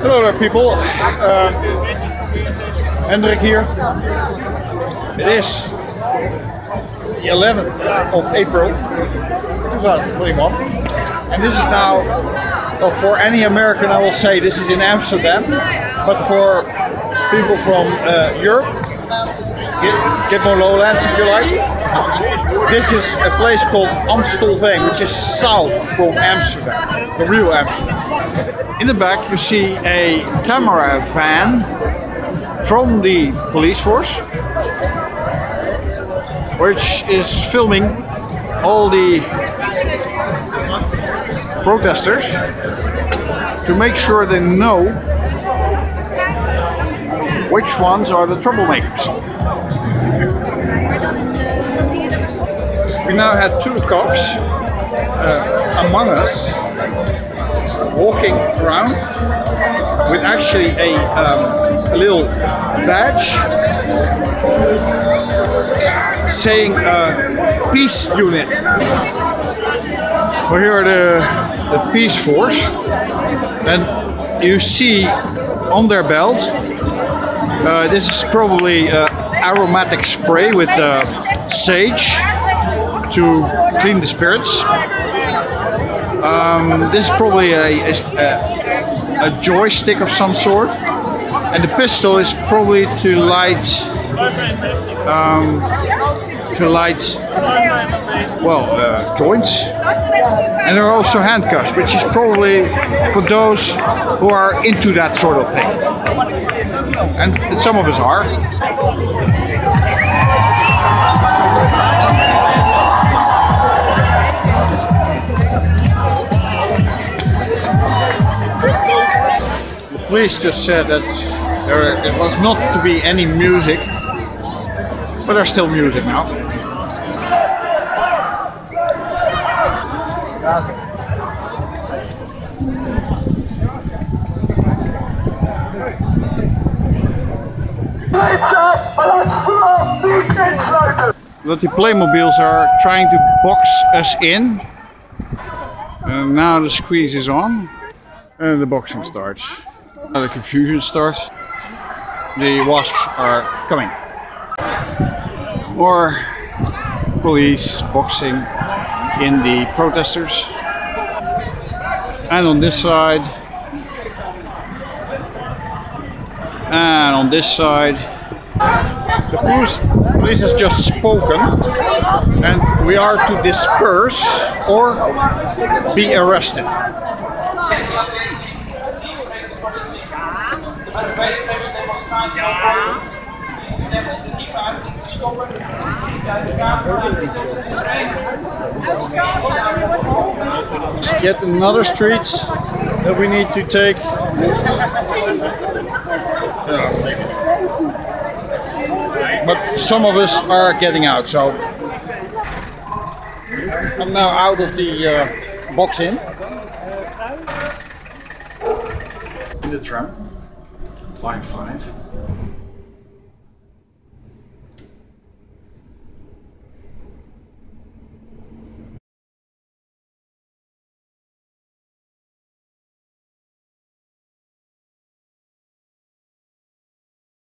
Hello there people, Hendrik here. It is the 11th of April 2021 and this is now, well, for any American I will say this is in Amsterdam, but for people from Europe, Lowlands if you like, this is a place called Amstelveen, which is south from Amsterdam, the real Amsterdam. In the back you see a camera van from the police force, which is filming all the protesters to make sure they know which ones are the troublemakers. We now had two cops among us walking around with actually a little badge saying peace unit. Well, here are the peace force, and you see on their belt this is probably aromatic spray with sage to clean the spirits. This is probably a joystick of some sort, and the pistol is probably to light well joints, and there are also handcuffs, which is probably for those who are into that sort of thing, and some of us are. Police just said that there was not to be any music, but there's still music now. That the Playmobiles are trying to box us in, and now the squeeze is on and the boxing starts. Now the confusion starts. The wasps are coming. More police boxing in the protesters. And on this side. And on this side. The police has just spoken. And we are to disperse or be arrested. Yet another street that we need to take. But some of us are getting out, so I'm now out of the box in the tram, line 5.